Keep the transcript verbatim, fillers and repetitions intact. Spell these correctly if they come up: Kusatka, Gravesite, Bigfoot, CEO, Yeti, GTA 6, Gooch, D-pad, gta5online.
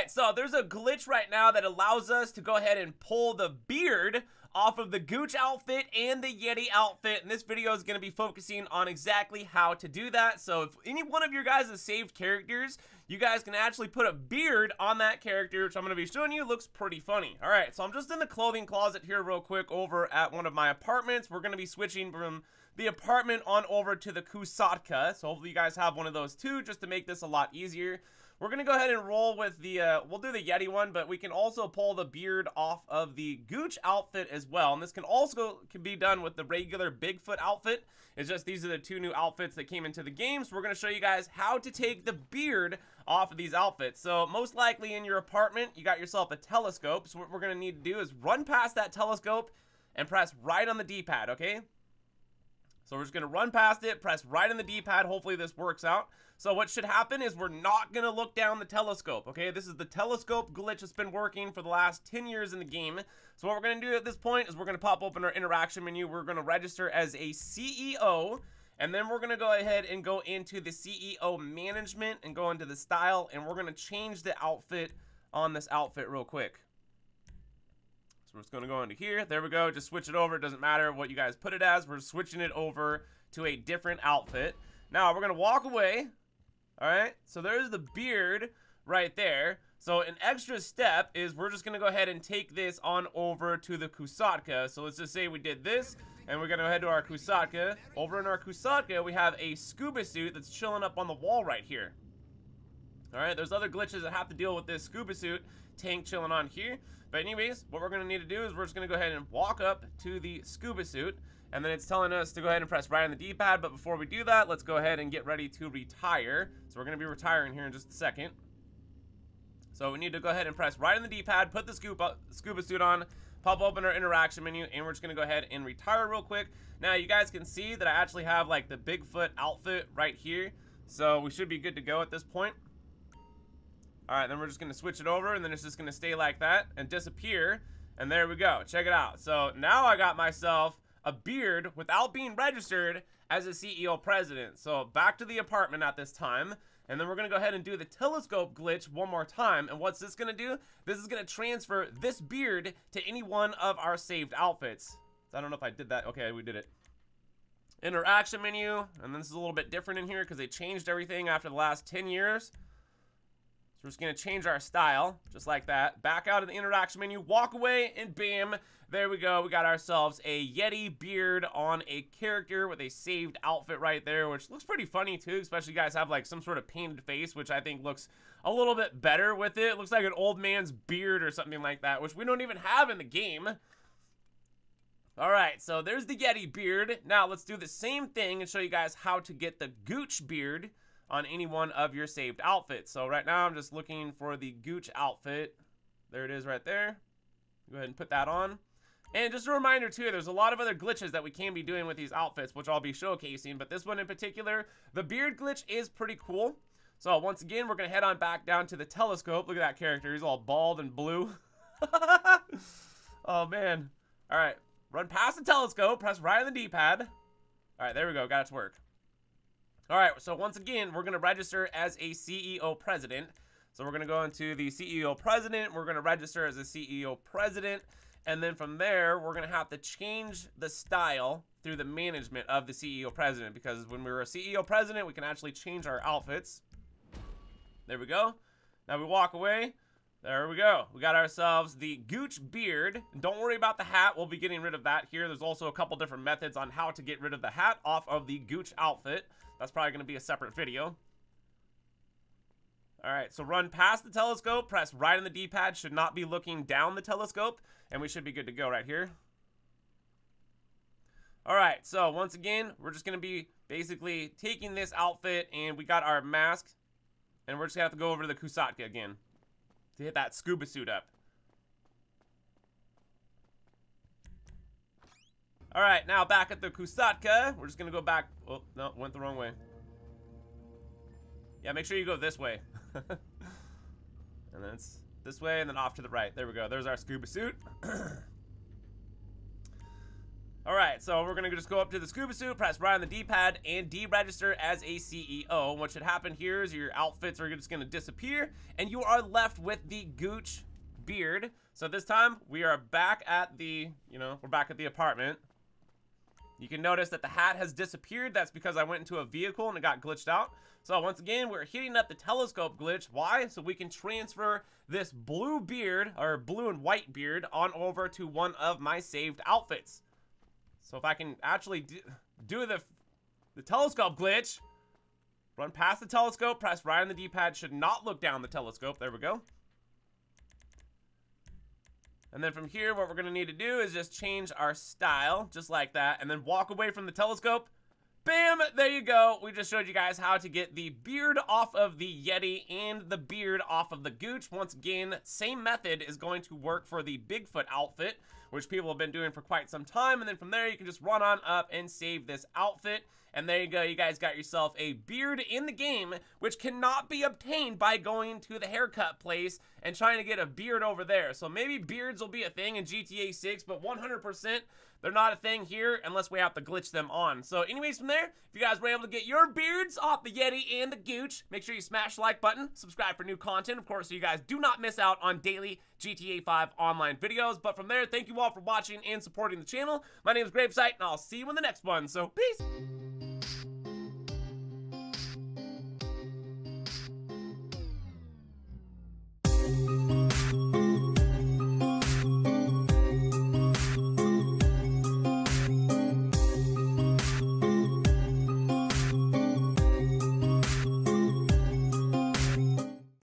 Alright, so there's a glitch right now that allows us to go ahead and pull the beard off of the Gooch outfit and the Yeti outfit, and this video is going to be focusing on exactly how to do that. So if any one of your guys is saved characters, you guys can actually put a beard on that character, which I'm going to be showing you. Looks pretty funny. All right, so I'm just in the clothing closet here real quick over at one of my apartments. We're going to be switching from the apartment on over to the Kusatka, so hopefully you guys have one of those too, just to make this a lot easier. We're going to go ahead and roll with the, uh, we'll do the Yeti one, but we can also pull the beard off of the Gooch outfit as well. And this can also can be done with the regular Bigfoot outfit. It's just these are the two new outfits that came into the game. So we're going to show you guys how to take the beard off of these outfits. So most likely in your apartment, you got yourself a telescope. So what we're going to need to do is run past that telescope and press right on the D-pad, okay? So we're just going to run past it, press right on the D-pad. Hopefully this works out. So what should happen is we're not going to look down the telescope, okay? This is the telescope glitch that's been working for the last ten years in the game. So what we're going to do at this point is we're going to pop open our interaction menu. We're going to register as a C E O, and then we're going to go ahead and go into the C E O management and go into the style, and we're going to change the outfit on this outfit real quick. So we're just going to go into here. There we go. Just switch it over. It doesn't matter what you guys put it as. We're switching it over to a different outfit. Now, we're going to walk away. All right. So there's the beard right there. So an extra step is we're just going to go ahead and take this on over to the Kusatka. So let's just say we did this, and we're going to head to our Kusatka. Over in our Kusatka, we have a scuba suit that's chilling up on the wall right here. All right. There's other glitches that have to deal with this scuba suit tank chilling on here. But anyways, what we're going to need to do is we're just going to go ahead and walk up to the scuba suit, and then it's telling us to go ahead and press right on the D-pad. But before we do that, let's go ahead and get ready to retire. So we're going to be retiring here in just a second. So we need to go ahead and press right on the D-pad, put the scuba, scuba suit on, pop open our interaction menu, and we're just going to go ahead and retire real quick. Now you guys can see that I actually have like the Bigfoot outfit right here. So we should be good to go at this point. All right, then we're just going to switch it over, and then it's just going to stay like that and disappear. And there we go. Check it out. So now I got myself a beard without being registered as a C E O president. So back to the apartment at this time. And then we're going to go ahead and do the telescope glitch one more time. And what's this going to do? This is going to transfer this beard to any one of our saved outfits. I don't know if I did that. Okay, we did it. Interaction menu. And this is a little bit different in here because they changed everything after the last ten years. So we're just going to change our style, just like that. Back out of the interaction menu, walk away, and bam, there we go. We got ourselves a Yeti beard on a character with a saved outfit right there, which looks pretty funny, too, especially you guys have, like, some sort of painted face, which I think looks a little bit better with it. It looks like an old man's beard or something like that, which we don't even have in the game. All right, so there's the Yeti beard. Now let's do the same thing and show you guys how to get the Gooch beard on any one of your saved outfits. So right now I'm just looking for the Gooch outfit. There it is right there. Go ahead and put that on. And just a reminder too, there's a lot of other glitches that we can be doing with these outfits, which I'll be showcasing, but this one in particular, the beard glitch is pretty cool. So once again, we're gonna head on back down to the telescope. Look at that character, he's all bald and blue. Oh man. All right, run past the telescope, press right on the D-pad. All right, there we go, got it to work. All right, so once again, we're going to register as a C E O president. So we're going to go into the C E O president. We're going to register as a C E O president. And then from there, we're going to have to change the style through the management of the C E O president, because when we were a C E O president, we can actually change our outfits. There we go. Now we walk away. There we go. We got ourselves the Gooch beard. Don't worry about the hat. We'll be getting rid of that here. There's also a couple different methods on how to get rid of the hat off of the Gooch outfit. That's probably going to be a separate video. All right, so run past the telescope. Press right on the D-pad. Should not be looking down the telescope. And we should be good to go right here. All right, so once again, we're just going to be basically taking this outfit, and we got our mask. And we're just going to have to go over to the Kusatka again to hit that scuba suit up. All right, now back at the Kusatka. We're just going to go back. Oh, no, went the wrong way. Yeah, make sure you go this way. And then it's this way and then off to the right. There we go. There's our scuba suit. Alright, so we're gonna just go up to the scuba suit, press right on the D pad, and deregister as a C E O. What should happen here is your outfits are just gonna disappear, and you are left with the Gooch beard. So this time, we are back at the, you know, we're back at the apartment. You can notice that the hat has disappeared. That's because I went into a vehicle and it got glitched out. So once again, we're hitting up the telescope glitch. Why? So we can transfer this blue beard, or blue and white beard, on over to one of my saved outfits. So if I can actually do, do the, the telescope glitch, run past the telescope, press right on the D pad, should not look down the telescope. There we go. And then from here, what we're going to need to do is just change our style, just like that, and then walk away from the telescope. Bam! There you go. We just showed you guys how to get the beard off of the Yeti and the beard off of the Gooch. Once again, same method is going to work for the Bigfoot outfit, which people have been doing for quite some time. And then from there, you can just run on up and save this outfit. And there you go. You guys got yourself a beard in the game, which cannot be obtained by going to the haircut place and trying to get a beard over there. So maybe beards will be a thing in G T A six, but one hundred percent they're not a thing here unless we have to glitch them on. So anyways, from there, if you guys were able to get your beards off the Yeti and the Gooch, make sure you smash the like button, subscribe for new content, of course, so you guys do not miss out on daily G T A five online videos. But from there, thank you all for watching and supporting the channel. My name is Gravesite, and I'll see you in the next one. So peace.